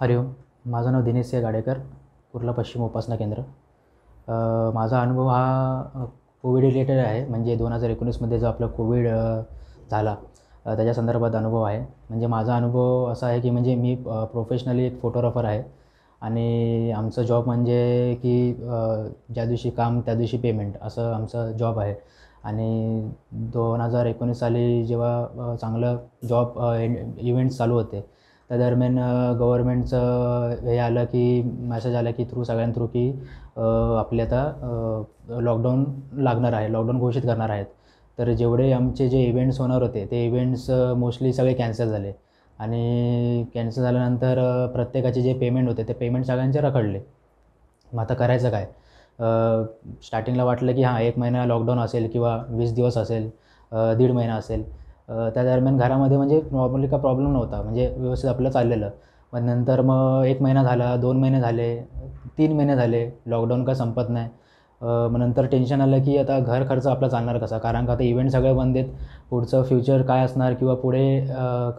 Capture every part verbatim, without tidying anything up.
हरिओम, माझं नाव दिनेश सिंह गाड़ेकर, कुर्ला पश्चिम उपासना केन्द्र। माझा अनुभव हा कोविड रिलेटेड आहे, म्हणजे दोन हज़ार एकोणीसमध्ये जो आपला कोविड झाला त्याच्या संदर्भात अनुभव आहे। म्हणजे माझा अनुभव असा आहे की म्हणजे मी प्रोफेशनली एक फोटोग्राफर आहे आणि आमचा जॉब म्हणजे की ज्या दिवशी काम त्या दिवशी पेमेंट असं आमचा जॉब आहे। आणि दोन हज़ार एकोणीस साली जेव्हा चांगलं जॉब इव्हेंट्स चालू होते त्या दरम्यान गव्हर्नमेंटचं हे आलं की मेसेज आला की थ्रू सगळ्यां थ्रू की आपले आता लॉकडाऊन लागणार आहे, लॉकडाऊन घोषित करणार आहेत। तर जेवढे आमचे जे इव्हेंट्स होणार होते ते इव्हेंट्स मोस्टली सगळे कॅन्सल झाले आणि कॅन्सल झाल्यानंतर प्रत्येकाचे जे पेमेंट होते ते पेमेंट सगळ्यांचे रखडले। मग आता करायचं काय? स्टार्टिंगला वाटलं की हां एक महिना लॉकडाऊन असेल किंवा वीस दिवस असेल, दीड महिना असेल, त्या दरम्यान घरामध्ये म्हणजे नॉर्मली का प्रॉब्लेम नव्हता, म्हणजे व्यवस्थित आपलं चाललेलं। पण नंतर मग एक महिना झाला, दोन महिने झाले, तीन महिने झाले, लॉकडाऊन का संपत नाही। मग नंतर टेन्शन आलं की आता घर खर्च आपला चालणार कसा, कारण का आता इव्हेंट सगळे बंद आहेत, पुढचं फ्युचर काय असणार किंवा पुढे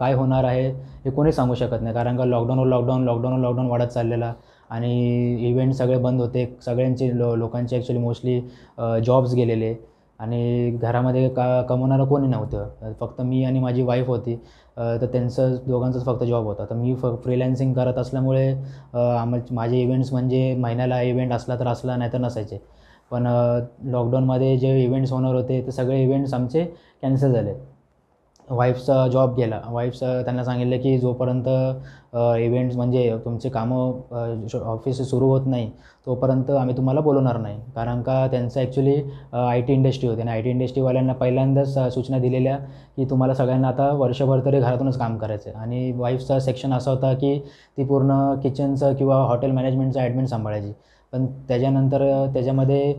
काय होणार आहे हे कोणी सांगू शकत नाही, कारण का लॉकडाऊनवर लॉकडाऊन लॉकडाऊनवर लॉकडाऊन वाढत चाललेला आणि इव्हेंट सगळे बंद होते, सगळ्यांचे लो लोकांचे ॲक्च्युली मोस्टली जॉब्स गेलेले आणि घरामध्ये का कमवणारं कोणी नव्हतं, फक्त मी आणि माझी वाईफ होती। तर त्यांचं दोघांचाच फक्त जॉब होता। तर मी फ फ्रीलॅन्सिंग करत असल्यामुळे आम माझे इव्हेंट्स म्हणजे महिन्याला इव्हेंट असला तर असला, नाही तर नसायचे। पण लॉकडाऊनमध्ये जे इव्हेंट्स होणार होते ते सगळे इव्हेंट्स आमचे कॅन्सल झाले। वाईफचा जॉब गेला, वाईफचं त्यांना सांगितलं की जोपर्यंत इव्हेंट्स म्हणजे तुमचे कामं ऑफिस सुरू होत नाही तोपर्यंत आम्ही तुम्हाला बोलवणार नाही, कारण का त्यांचं ॲक्च्युली आय टी इंडस्ट्री होती आणि आय टी इंडस्ट्रीवाल्यांना पहिल्यांदाच सूचना दिलेल्या की तुम्हाला सगळ्यांना आता वर्षभर तरी घरातूनच काम करायचं आहे। आणि वाईफचा सेक्शन असा होता की ती पूर्ण किचनचं किंवा हॉटेल मॅनेजमेंटचं ॲडमिन सांभाळायची, पण त्याच्यानंतर त्याच्यामध्ये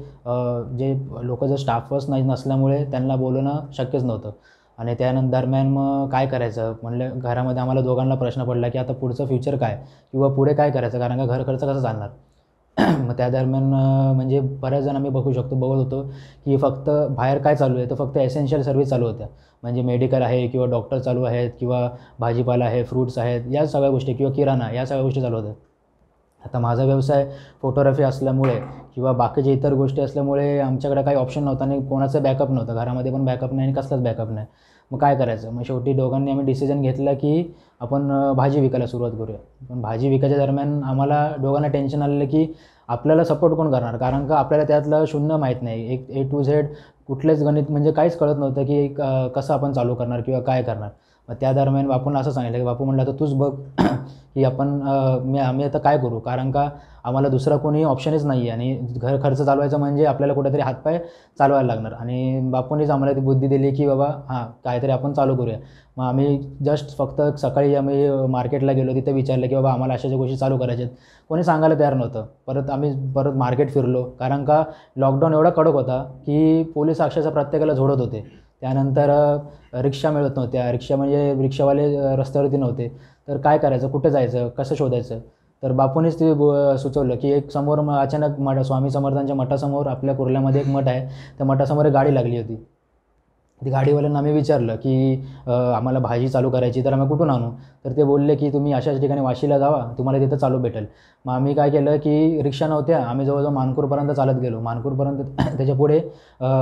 जे लोक जर स्टाफच नाही नसल्यामुळे त्यांना बोलवणं शक्यच नव्हतं। आणि त्यानंतर दरम्यान मग काय करायचं म्हणलं घरामध्ये आम्हाला दोघांना प्रश्न पडला की आता पुढचं फ्युचर काय किंवा पुढे काय करायचं, कारण का घर खर्च कसा चालणार। मग त्या दरम्यान म्हणजे बऱ्याच जण आम्ही बघू शकतो बघत होतो की फक्त बाहेर काय चालू आहे तर फक्त एसेन्शियल सर्व्हिस चालू होत्या, म्हणजे मेडिकल आहे किंवा डॉक्टर चालू आहेत किंवा भाजीपाला आहे, फ्रूट्स आहेत, या सगळ्या गोष्टी किंवा किराणा या सगळ्या गोष्टी चालू होत्या। आता माझा व्यवसाय फोटोग्राफी असल्यामुळे किंवा बाकीच्या इतर गोष्टी असल्यामुळे आमच्याकडे काही ऑप्शन नव्हता आणि कोणाचं बॅकअप नव्हतं, घरामध्ये पण बॅकअप नाही आणि कसलाच बॅकअप नाही। मग काय करायचं? मग शेवटी दोघांनी आम्ही डिसिजन घेतला की आपण भाजी विकायला सुरुवात करूया। पण भाजी विकायच्या दरम्यान आम्हाला दोघांना टेन्शन आलेलं की आपल्याला सपोर्ट कोण करणार, कारण का आपल्याला त्यातलं शून्य माहीत नाही, एक ए टू झेड कुठलेच गणित म्हणजे काहीच कळत नव्हतं की कसं आपण चालू करणार किंवा काय करणार। मग त्या दरम्यान बापूंना असं सांगितलं की बापू म्हणलं तर तूच बघ की आपण मी आम्ही आता काय करू, कारण का आम्हाला दुसरा कोणी ऑप्शनच नाही आहे आणि घर खर्च चालवायचं म्हणजे आपल्याला कुठेतरी हातपाय चालवायला लागणार। आणि बापूंनीच आम्हाला ती बुद्धी दिली की बाबा हां काहीतरी आपण चालू करूया। मग आम्ही जस्ट फक्त सकाळी आम्ही मार्केटला गेलो, तिथे विचारलं की बाबा आम्हाला अशा ज्या गोष्टी चालू करायच्या आहेत, कोणी सांगायला तयार नव्हतं। परत आम्ही परत मार्केट फिरलो, कारण का लॉकडाऊन एवढा कडक होता की पोलीस अक्षरशः प्रत्येकाला झोडत होते। त्यानंतर रिक्षा मिळत नव्हत्या, रिक्षा म्हणजे रिक्षावाले रस्त्यावरती नव्हते, तर काय करायचं, कुठे जायचं, कसं शोधायचं? तर बापूनेच ते सुचवलं की एक समोर म अचानक मठ स्वामी समर्थांच्या मठासमोर आपल्या कुर्ल्यामध्ये एक मठ आहे, त्या मठासमोर एक गाडी लागली होती। ती गाडीवाल्यांना आम्ही विचारलं की आम्हाला भाजी चालू करायची तर आम्ही कुठून आणू? तर ते बोलले की तुम्ही अशाच ठिकाणी वाशीला जावा, तुम्हाला तिथं चालू भेटेल। मग आम्ही काय केलं की रिक्षा नव्हत्या, आम्ही जवळजवळ मानकुरपर्यंत चालत गेलो। मानकुरपर्यंत त्याच्यापुढे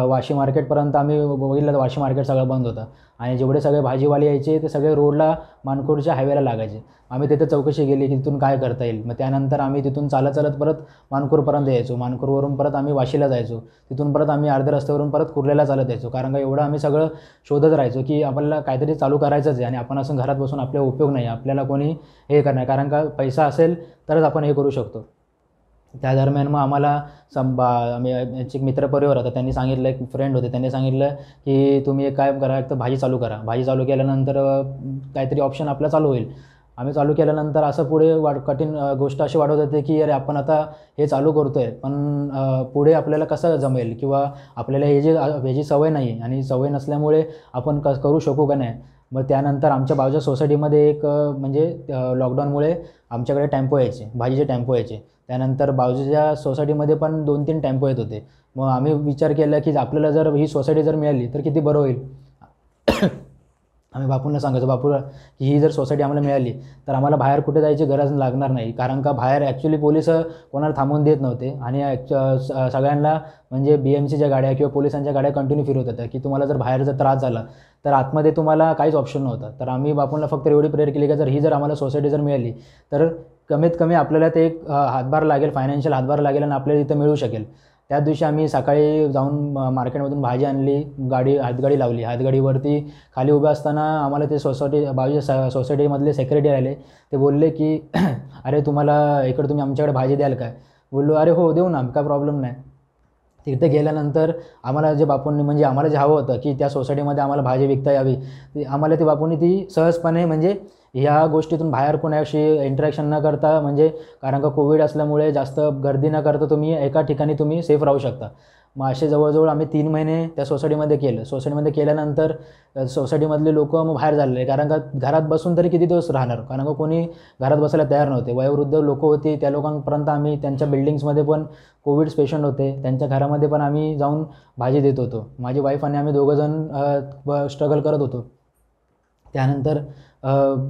वाशी मार्केटपर्यंत आम्ही बघितलं तर वाशी मार्केट सगळं बंद होतं आणि जेवढे सगळे भाजीवाले यायचे ते सगळे रोडला मानकुरच्या हायवेला लागायचे। आम्ही तिथे चौकशी केली की तिथून काय करता येईल। मग त्यानंतर आम्ही तिथून चालत चालत परत मानकुरपर्यंत यायचो, मानकुरवरून परत आम्ही वाशीला जायचो, तिथून परत आम्ही अर्ध्या रस्त्यावरून परत कुर्ल्याला चालत यायचो, कारण का एवढं आम्ही सगळं शोधत राहायचो की आपल्याला काहीतरी चालू करायचंच आहे आणि आपण असं घरात बसून आपला उपयोग नाही, आपल्याला कोणी हे करणार, कारण का पैसा असेल तरच आपण हे करू शकतो। त्या दरम्यान मग आम्हाला संभा आम्ही एक मित्रपरिवार होता, त्यांनी सांगितलं, एक फ्रेंड होते, त्यांनी सांगितलं की तुम्ही एक काय करा, एक तर भाजी चालू करा, भाजी चालू केल्यानंतर काहीतरी ऑप्शन आपला चालू होईल। आम्ही चालू केल्यानंतर असं पुढे वाढ कठीण गोष्ट अशी वाढवत होते की अरे आपण आता हे चालू करतो आहे पण पुढे आपल्याला कसं जमेल किंवा आपल्याला हे जे ह्याची सवय नाही आहे आणि सवय नसल्यामुळे आपण कस करू शकू का नाही। मग त्यानंतर आमच्या बाजूच्या सोसायटीमध्ये एक म्हणजे लॉकडाऊनमुळे आमच्याकडे टेम्पो यायचे, भाजीचे टेम्पो यायचे, त्यानंतर बाजूच्या सोसायटीमध्ये पण दोन तीन टेम्पो येत होते। मग आम्ही विचार केला की आपल्याला जर ही सोसायटी जर मिळाली तर किती बरं होईल। आम्ही बापूंना सांगायचो, बापू ही जर सोसायटी आम्हाला मिळाली तर आम्हाला बाहेर कुठे जायची गरज लागणार नाही, कारण का बाहेर ॲक्च्युली पोलीस कोणाला थांबवून देत नव्हते आणि सगळ्यांना म्हणजे बीएमसीच्या गाड्या किंवा पोलिसांच्या गाड्या कंटिन्यू फिरत होत्या की तुम्हाला जर बाहेर जर त्रास झाला तर आतमध्ये तुम्हाला काहीच ऑप्शन नव्हता। तर आम्ही बापूंना फक्त एवढी प्रेयर केली की जर ही जर आम्हाला सोसायटी जर मिळाली तर कमीत कमी आपल्याला ते एक हातभार लागेल, फायनान्शियल हातभार लागेल आणि आपल्याला इथं मिळू शकेल। त्या दिवशी आम्ही सकाळी जाऊन मार्केटमधून भाजी आणली, गाडी हातगाडी लावली, हातगाडीवरती खाली उभे असताना आम्हाला ते सोसायटी बाजूच्या सोसायटीमधले सेक्रेटरी आले, ते बोलले की अरे तुम्हाला इकडे तुम्ही आमच्याकडे भाजी द्याल काय? बोललो अरे हो देऊ ना, काय प्रॉब्लेम नाही। तिथे गेल्यानंतर आम्हाला जे बापूंनी म्हणजे आम्हाला जे हवं होतं की त्या सोसायटीमध्ये आम्हाला भाजी विकता यावी, ती आम्हाला ते बापूंनी ती सहजपणे म्हणजे ह्या गोष्टीतून बाहेर कोणाशी इंटरॅक्शन न करता म्हणजे कारण का कोविड असल्यामुळे जास्त गर्दी न करता तुम्ही एका ठिकाणी तुम्ही सेफ राहू शकता। मग असे जवळजवळ आम्ही तीन महिने त्या सोसायटीमध्ये केलं। सोसायटीमध्ये केल्यानंतर सोसायटीमधले लोक मग बाहेर झाले, कारण का घरात बसून तरी किती दिवस राहणार, कारण का कोणी घरात बसायला तयार नव्हते। वयोवृद्ध लोक होते, त्या लोकांपर्यंत आम्ही त्यांच्या बिल्डिंग्समध्ये पण कोविड पेशंट होते त्यांच्या घरामध्ये पण आम्ही जाऊन भाजी देत होतो। माझी वाईफ आणि आम्ही दोघंजण स्ट्रगल करत होतो। त्यानंतर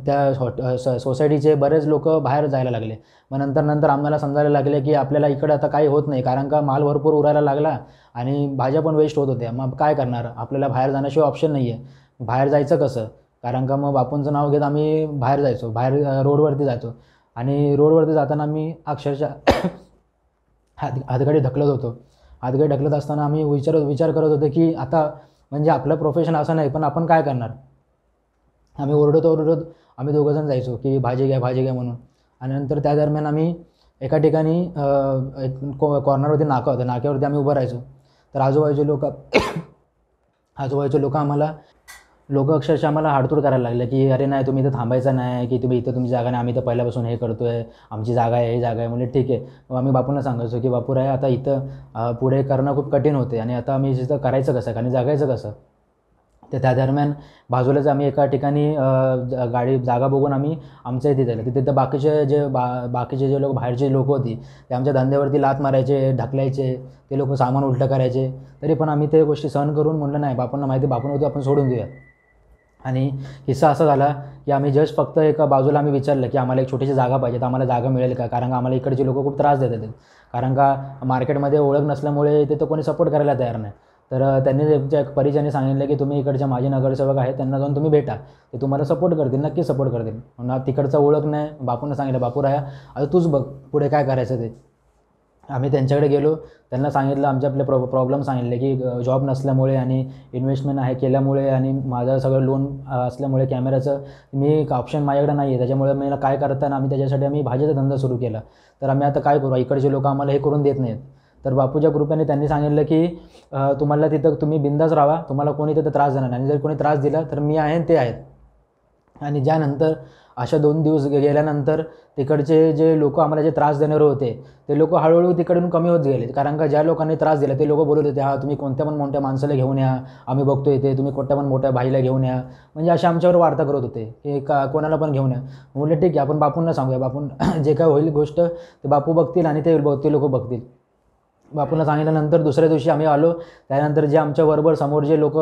त्या सो सोसायटीचे बरेच लोक बाहेर जायला लागले। मग नंतर नंतर आम्हाला समजायला लागले की आपल्याला इकडे आता काही होत नाही, कारण का माल भरपूर उरायला लागला आणि भाज्या पण वेस्ट होत होत्या। मग काय करणार, आपल्याला बाहेर जाण्याशिवाय ऑप्शन नाही आहे। बाहेर जायचं कसं, कारण का मग बापूंचं नाव घेत आम्ही बाहेर जायचो, बाहेर रोडवरती जायचो आणि रोडवरती जाताना आम्ही अक्षरशः हात हातगाडी ढकलत होतो। हातगाडी ढकलत असताना आम्ही विचार विचार करत होतो की आता म्हणजे आपलं प्रोफेशन असं नाही पण आपण काय करणार। आम्ही ओरडत ओरडत आम्ही दोघंजण जायचो की भाजी घ्या भाजी घ्या म्हणून, आणि नंतर त्या दरम्यान आम्ही एका ठिकाणी एक कॉ कॉर्नरवरती नाका होता, नाक्यावरती आम्ही उभं राहायचो। तर आजूबाजूचे लोक आजूबाजूचे लोक आम्हाला लोक अक्षरशः आम्हाला हाडतूड करायला लागले की अरे नाही तुम्ही इथं थांबायचं नाही, की तुम्ही इथं तुमची जागा नाही, आम्ही तर पहिल्यापासून हे करतो आहे, आमची जागा आहे, हे जागा आहे। म्हणजे ठीक आहे, मग आम्ही बापूंना सांगायचो की बापू राय आता इथं पुढे करणं खूप कठीण होते आणि आता आम्ही तिथं करायचं कसं आणि जागायचं कसं। तर त्या दरम्यान बाजूलाच आम्ही एका ठिकाणी गाडी जागा बघून आम्ही आमच्या इथे झालं, तिथे तर बाकीचे जे बा बाकीचे जे लोक बाहेरचे लोक होती ते आमच्या धंद्यावरती लात मारायचे, ढकलायचे, ते लोक सामान उलटं करायचे, तरी पण आम्ही ते गोष्टी सहन करून म्हणलं नाही बापूंना माहिती बापून होतो आपण सोडून देऊया। आणि किस्सा असा झाला की आम्ही जस्ट फक्त एका बाजूला आम्ही विचारलं की आम्हाला एक छोटीशी जागा पाहिजे तर आम्हाला जागा मिळेल का, कारण का आम्हाला इकडचे लोक खूप त्रास देतात, कारण का मार्केटमध्ये ओळख नसल्यामुळे तिथं कोणी सपोर्ट करायला तयार नाही। तर त्यांनी त्यांच्या परिचयाने सांगितलं की तुम्ही इकडच्या माझे नगरसेवक आहेत त्यांना जाऊन तुम्ही भेटा, ते तुम्हाला सपोर्ट करतील, नक्की सपोर्ट करतील। म्हणून तिकडचा ओळख नाही, बापूंना सांगितलं बापू राया आता तूच बघ पुढे काय करायचं ते। आम्ही त्यांच्याकडे गेलो, त्यांना सांगितलं आमचे आपले प्रॉ प्रॉब्लेम सांगितले की जॉब नसल्यामुळे आणि इन्व्हेस्टमेंट आहे केल्यामुळे आणि माझं सगळं लोन असल्यामुळे कॅमेऱ्याचं मी ऑप्शन माझ्याकडे नाही आहे, त्याच्यामुळे मला काय करताना आम्ही त्याच्यासाठी आम्ही भाजीचा धंदा सुरू केला। तर आम्ही आता काय करू, इकडचे लोक आम्हाला हे करून देत नाहीत। तर बापूच्या कृपेने त्यांनी सांगितलं की तुम्हाला तिथं तुम्ही बिंदास राहा, तुम्हाला कोणी तिथं त्रास देणार नाही आणि जर कोणी त्रास दिला तर मी आहे ते आहेत। आणि ज्यानंतर अशा दोन दिवस गेल्यानंतर तिकडचे जे लोक आम्हाला जे त्रास देणारे होते ते लोक हळूहळू तिकडून कमी होत गेले, कारण का ज्या लोकांनी त्रास दिला ते लोक बोलत होते हा तुम्ही कोणत्या पण मोठ्या माणसाला घेऊन या, आम्ही बघतो इथे तुम्ही कोणत्या पण मोठ्या भाईला घेऊन या, म्हणजे अशा आमच्यावर वार्ता करत होते की का कोणाला पण घेऊन या। म्हटलं ठीक आहे आपण बापूंना सांगूया, बापून जे काय होईल गोष्ट ते बापू बघतील आणि ते ते लोक बघतील। बापूंना सांगितल्यानंतर दुसऱ्या दिवशी आम्ही आलो, त्यानंतर जे आमच्या बरोबर समोर जे लोक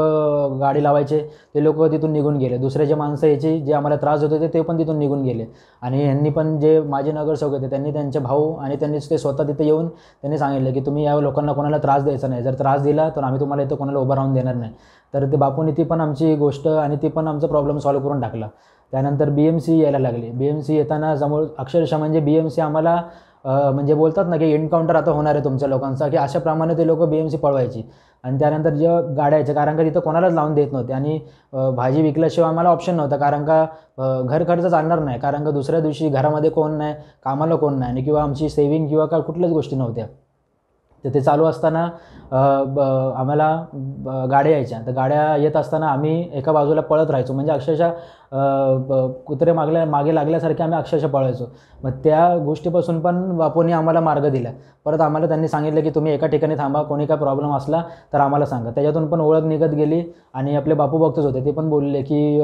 गाडी लावायचे ते लोक तिथून निघून गेले, दुसरे जे माणसं यायची जे आम्हाला त्रास होत होते ते पण तिथून निघून गेले आणि यांनी पण जे माझे नगरसेवक होते त्यांनी त्यांचे भाऊ आणि त्यांनी ते स्वतः तिथे येऊन त्यांनी सांगितलं की तुम्ही या लोकांना कोणाला त्रास द्यायचा नाही, जर त्रास दिला तर आम्ही तुम्हाला इथं कोणाला उभं राहून देणार नाही। तर ते बापूंनी ती पण आमची गोष्ट आणि ती पण आमचा प्रॉब्लेम सॉल्व्ह करून टाकला। त्यानंतर बी एम सी यायला लागली, बी एम सी येताना समोर अक्षरशः म्हणजे बी एम सी आम्हाला म्हणजे बोलतात ना की एन्काउंटर आता होणार आहे तुमच्या लोकांचा, की अशाप्रमाणे ते लोक बी एम सी पळवायची। आणि त्यानंतर जे गाड्या यायच्या कारण का तिथं कोणालाच लावून देत नव्हते आणि भाजी विकल्याशिवाय आम्हाला ऑप्शन नव्हता, कारण का घर खर्च चालणार नाही, कारण का दुसऱ्या दिवशी घरामध्ये कोण नाही, कामाला कोण नाही आणि किंवा आमची सेविंग किंवा का कुठल्याच गोष्टी नव्हत्या। तर ते चालू असताना आम्हाला गाड्या यायच्या, तर गाड्या येत असताना आम्ही एका बाजूला पळत राहायचो, म्हणजे अक्षरशः कुत्रे मागल्या मागे लागल्यासारखे आम्ही अक्षरशः पळायचो। मग त्या गोष्टीपासून पण बापूंनी आम्हाला मार्ग दिला, परत आम्हाला त्यांनी सांगितलं की तुम्ही एका ठिकाणी थांबा, कोणी काय प्रॉब्लेम असला तर आम्हाला सांगा। त्याच्यातून पण ओळख निघत गेली आणि आपले बापू बघतच होते, ते पण बोलले की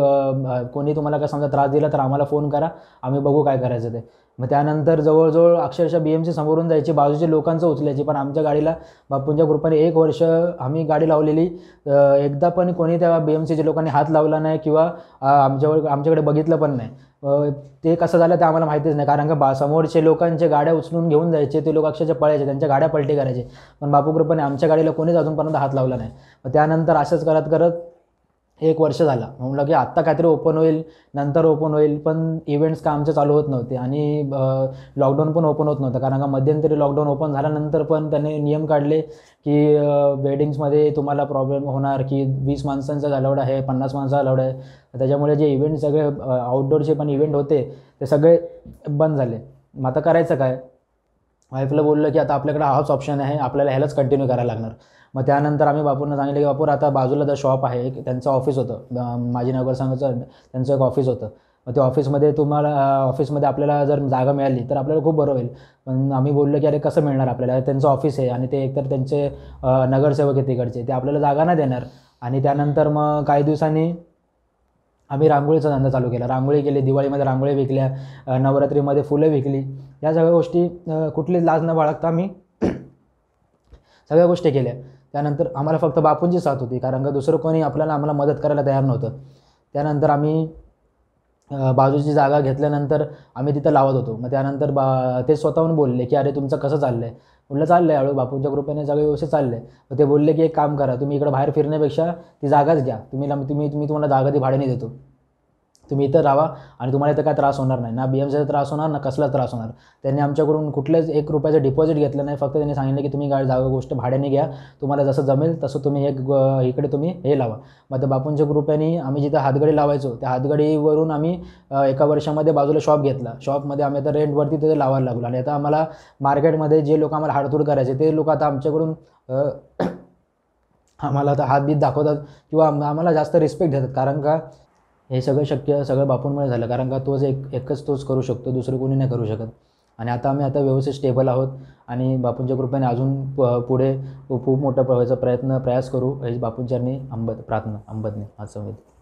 कोणी तुम्हाला काय समजा त्रास दिला तर आम्हाला फोन करा, आम्ही बघू काय करायचं ते। मग त्यानंतर जवळजवळ अक्षरशः बीएमसी समोरून जायचे, बाजूचे लोकांचं उचलायचे, पण आमच्या गाडीला बापूंच्या ग्रुपाने एक वर्ष आम्ही गाडी लावलेली, एकदा पण कोणी त्या बीएमसीच्या लोकांनी हात लावला नाही किंवा आमच्यावर आमच्याकडे बघितलं पण नाही. ते कसं झालं ते आम्हाला माहितीच नाही, कारण का समोरचे लोकांच्या गाड्या उचलून घेऊन जायचे, ते लोक अक्षरशः पळायचे, त्यांच्या गाड्या पलटी करायचे, पण बापू ग्रुपाने आमच्या गाडीला कोणीच अजूनपर्यंत हात लावला नाही. मग त्यानंतर असंच करत करत एक वर्ष झाला. म्हटलं की आत्ता काहीतरी ओपन होईल, नंतर ओपन होईल, पण इव्हेंट्स का आमचे चालू होत नव्हते आणि लॉकडाऊन पण ओपन होत नव्हतं, कारण का मध्यंतरी लॉकडाऊन ओपन झाल्यानंतर पण त्यांनी नियम काढले की वेडिंग्समध्ये तुम्हाला प्रॉब्लेम होणार की वीस माणसांचा अलाउड आहे, पन्नास माणसाचा अलाउड आहे, त्याच्यामुळे जे इव्हेंट सगळे आउटडोरचे पण इव्हेंट होते ते सगळे बंद झाले. मग आता करायचं काय, वाईफला बोललं की आता आपल्याकडे हाच ऑप्शन आहे, आपल्याला ह्यालाच कंटिन्यू करायला लागणार. मग त्यानंतर आम्ही बापूंना सांगितलं की बापू आता बाजूला जर शॉप आहे, एक त्यांचं ऑफिस होतं, माजी नगरसेवकाचं त्यांचं एक ऑफिस होतं, मग ते ऑफिसमध्ये तुम्हाला ऑफिसमध्ये आपल्याला जर जागा मिळाली तर आपल्याला खूप बरं होईल. पण आम्ही बोललो की अरे कसं मिळणार आपल्याला, त्यांचं ऑफिस आहे आणि ते एकतर त्यांचे नगरसेवक आहे तिकडचे, ते आपल्याला जागा नाही देणार. आणि त्यानंतर मग काही दिवसांनी आम्ही रांगोळीचा धंदा चालू केला, रांगोळी केली, दिवाळीमध्ये रांगोळी विकल्या, नवरात्रीमध्ये फुलं विकली, या सगळ्या गोष्टी कुठलीच लाज न बाळगता आम्ही सगळ्या गोष्टी केल्या. त्यानंतर आम्हाला फक्त बापूंची साथ होती, कारण का दुसरं कोणी आपल्याला आम्हाला मदत करायला तयार नव्हतं. त्यानंतर आम्ही बाजूची जागा घेतल्यानंतर आम्ही तिथं लावत होतो. मग त्यानंतर बा ते स्वतःहून बोलले की अरे तुमचं कसं चाललं आहे, म्हटलं चाललं आहे हळू, बापूंच्या ग्रुपाने सगळे व्यवस्थित चालले. मग ते बोलले की एक काम करा, तुम्ही इकडं बाहेर फिरण्यापेक्षा ती जागाच घ्या, तुम्ही तुम्ही तुम्ही तुम्हाला जागा ती भाड्याने देतो, तुम्ही इथं राहा आणि तुम्हाला इथं काय त्रास होणार नाही, ना बीएमसीचा त्रास होणार ना कसला त्रास होणार. त्यांनी आमच्याकडून कुठल्याच एक रुपयाचं डिपॉझिट घेतलं नाही, फक्त त्यांनी सांगितलं की तुम्ही गाडी जागा गोष्ट भाड्याने घ्या, तुम्हाला जसं जमेल तसं तुम्ही एक इकडे तुम्ही हे लावा. मग त्या बापूंच्या ग्रुपाने आम्ही जिथं हातगाडी लावायचो त्या हातगाडीवरून आम्ही एका वर्षामध्ये बाजूला शॉप घेतला, शॉपमध्ये आम्ही आता रेंटवरती तिथे लावायला लागलो. आणि आता आम्हाला मार्केटमध्ये जे लोक आम्हाला हाडतूड करायचे ते लोक आता आमच्याकडून आम्हाला आता हातबीत दाखवतात किंवा आम्हाला जास्त रिस्पेक्ट देतात, कारण का हे सगळं शक्य सगळं बापूंमुळे झालं, कारण का तोच एक एकच तोच करू शकतो, दुसरं कोणी नाही करू शकत. आणि आता आम्ही आता व्यवस्थित स्टेबल आहोत आणि बापूंच्या कृपेने अजून प पुढे खूप मोठा व्हायचा प्रयत्न प्रयास करू, हेच बापूंच्यांनी अंबत प्रार्थना अंबतने आज संवेद.